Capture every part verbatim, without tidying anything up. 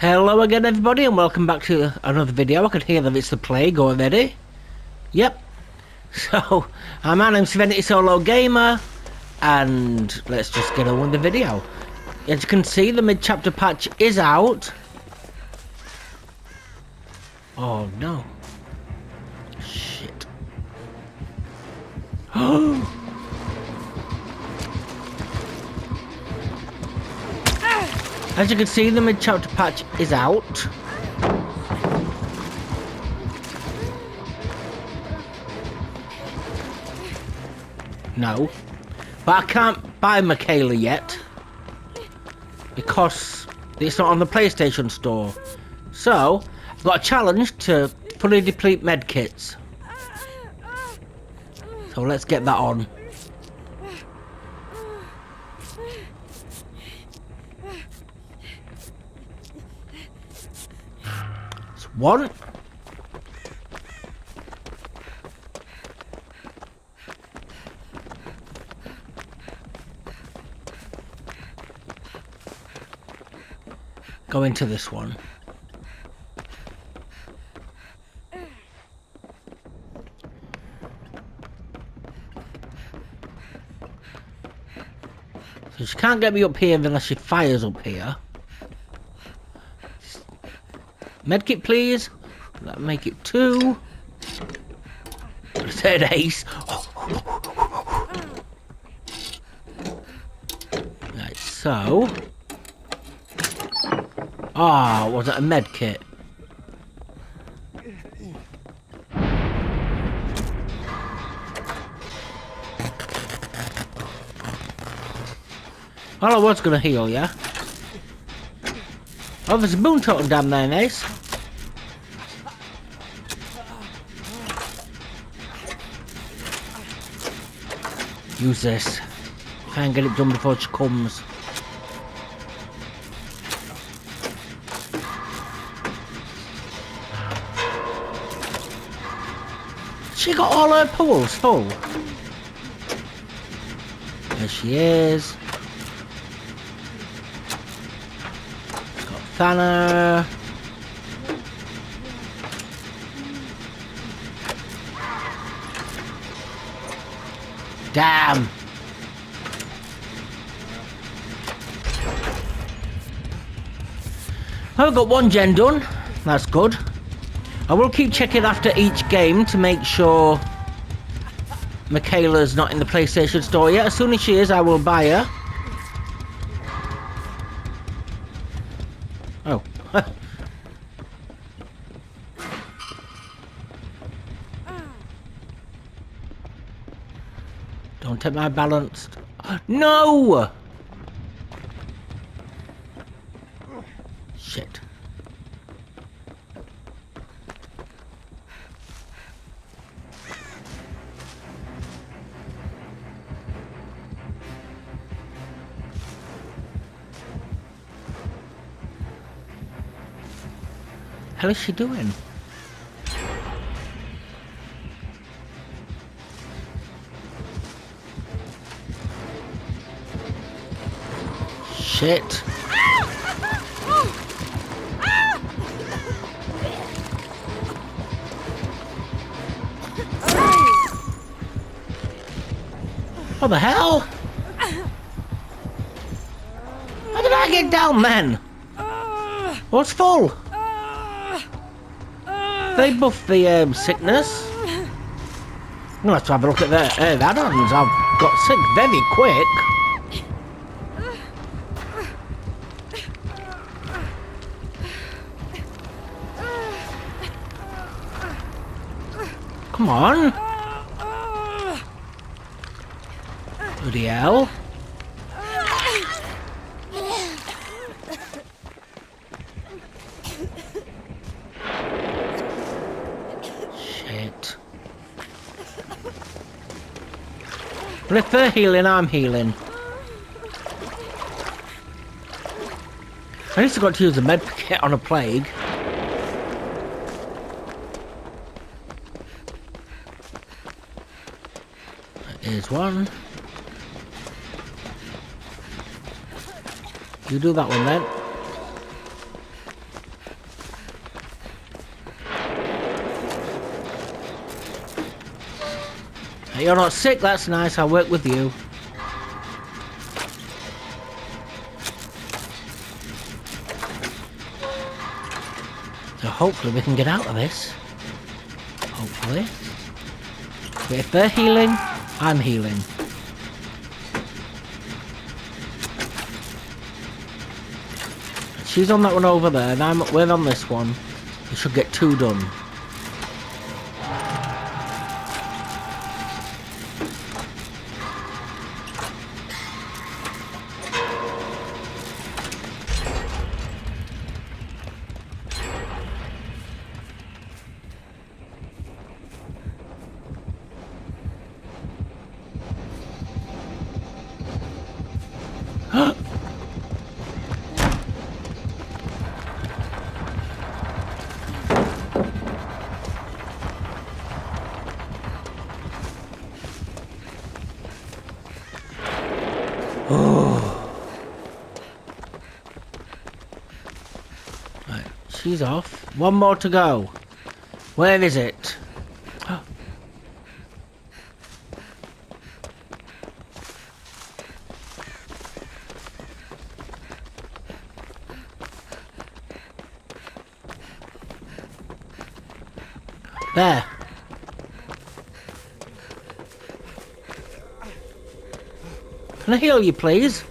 Hello again everybody and welcome back to another video. I can hear that it's the plague already. Yep. So, my name's SerenitySoloGamer and let's just get on with the video. As you can see, the mid-chapter patch is out. Oh no. Shit. Oh! As you can see, the mid-chapter patch is out. No. But I can't buy Michaela yet, because it's not on the PlayStation Store. So, I've got a challenge to fully deplete medkits. So let's get that on. One. Go into this one. So she can't get me up here unless she fires up here. Medkit, please. That'll make it two. I said ace. Right, so. Ah, oh, was it a medkit? Well, I was going to heal you. Yeah? Oh, there's a boon totem down there, Ace. Use this. Try and get it done before she comes. She got all her pools full. There she is. She's got Thanner. Damn! I've got one gen done. That's good. I will keep checking after each game to make sure Michaela's not in the PlayStation Store yet. As soon as she is, I will buy her. Oh. Don't take my balance. No! Shit. How is she doing? Shit. What the hell? How did I get down, man? What's full? They buff the um, sickness. I'm gonna have to have a look at their uh, add-ons. I've got sick very quick. Come on! Bloody hell! Shit! Well, if they're healing, I'm healing. I just got to use a med kit on a plague. Here's one. You do that one then. You're not sick, that's nice, I'll work with you. So hopefully we can get out of this. Hopefully. But if they're healing, I'm healing. She's on that one over there, and I'm, we're on this one. We should get two done. She's off. One more to go. Where is it? Oh. There. Can I heal you, please?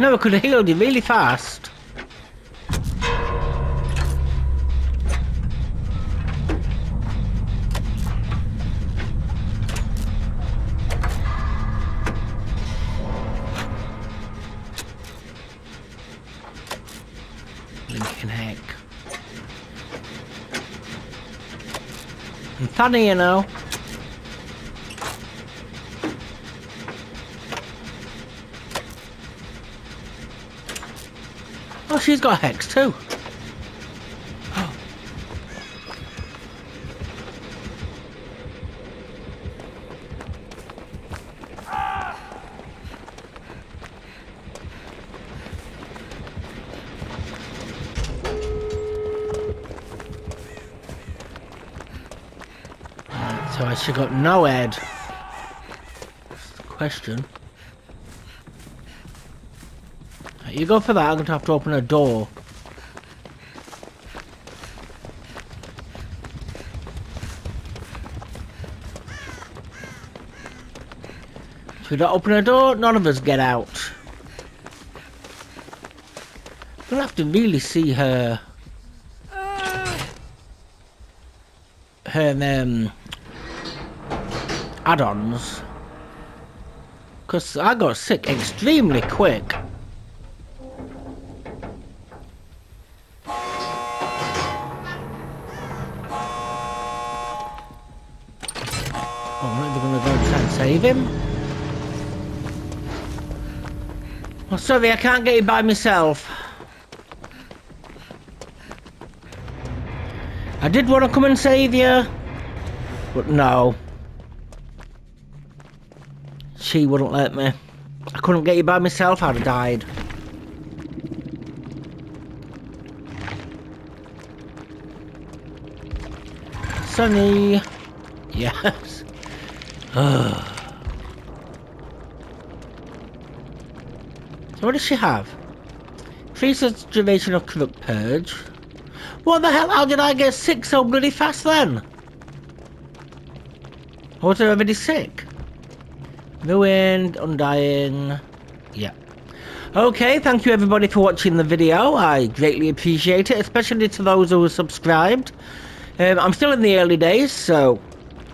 No, I could have healed you really fast. Blinking heck. I'm funny, you know. Oh, she's got a hex too. Oh. Ah. Right, so I she got no head. That's the question. You go for that, I'm going to have to open a door. If we don't open a door, none of us get out. We'll have to really see her... her, um... add-ons. Because I got sick extremely quick. Save him. Oh, sorry, I can't get it by myself. I did want to come and save you, but no. She wouldn't let me. I couldn't get you by myself, I'd have died. Sunny. Yes. Ugh. So what does she have? Increases duration of corrupt purge. What the hell? How did I get sick so bloody fast then? I was already sick. Ruined, undying. Yeah. Okay, thank you everybody for watching the video. I greatly appreciate it, especially to those who are subscribed. Um, I'm still in the early days, so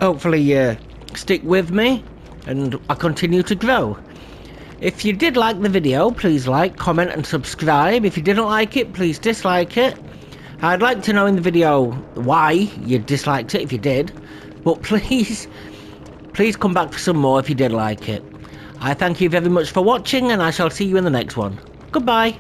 hopefully uh, stick with me and I continue to grow. If you did like the video, please like, comment and subscribe. If you didn't like it, please dislike it. I'd like to know in the video why you disliked it if you did, but please please come back for some more if you did like it. I thank you very much for watching and I shall see you in the next one. Goodbye.